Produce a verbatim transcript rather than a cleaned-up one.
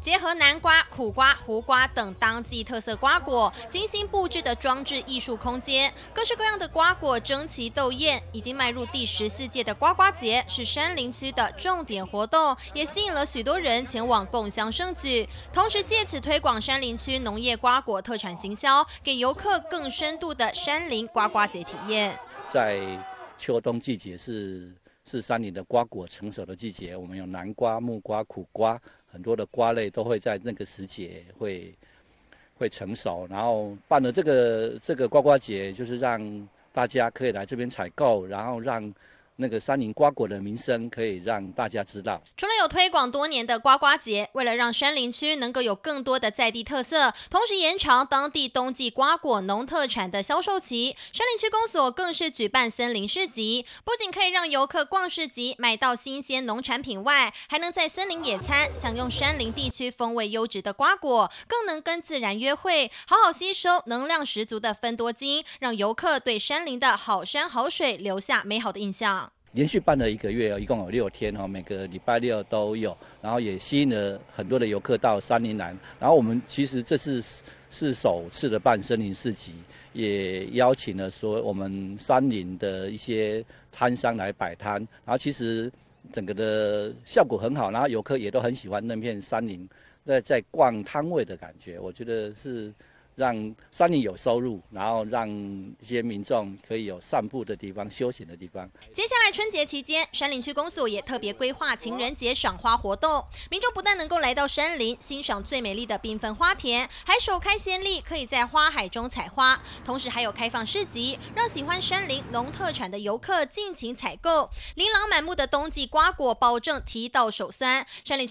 结合南瓜、苦瓜、胡瓜等当季特色瓜果，精心布置的装置艺术空间，各式各样的瓜果争奇斗艳。已经迈入第十四届的瓜瓜节是杉林区的重点活动，也吸引了许多人前往共襄盛举。同时借此推广杉林区农业瓜果特产行销，给游客更深度的杉林瓜瓜节体验。在秋冬季节是。 是杉林的瓜果成熟的季节，我们有南瓜、木瓜、苦瓜，很多的瓜类都会在那个时节会会成熟。然后办了这个这个瓜瓜节，就是让大家可以来这边采购，然后让。 那个杉林瓜果的名声可以让大家知道。除了有推广多年的瓜瓜节，为了让杉林区能够有更多的在地特色，同时延长当地冬季瓜果农特产的销售期，杉林区公所更是举办森林市集，不仅可以让游客逛市集买到新鲜农产品外，还能在森林野餐，享用杉林地区风味优质的瓜果，更能跟自然约会，好好吸收能量十足的芬多精，让游客对杉林的好山好水留下美好的印象。 连续办了一个月，一共有六天哈，每个礼拜六都有，然后也吸引了很多的游客到杉林来。然后我们其实这次是首次的办森林市集，也邀请了所我们杉林的一些摊商来摆摊。然后其实整个的效果很好，然后游客也都很喜欢那片杉林，在在逛摊位的感觉，我觉得是。 让杉林有收入，然后让一些民众可以有散步的地方、休闲的地方。接下来春节期间，杉林区公所也特别规划情人节赏花活动，民众不但能够来到杉林欣赏最美丽的缤纷花田，还首开先例可以在花海中采花，同时还有开放市集，让喜欢杉林农特产的游客尽情采购。琳琅满目的冬季瓜果，保证提到手酸。杉林区。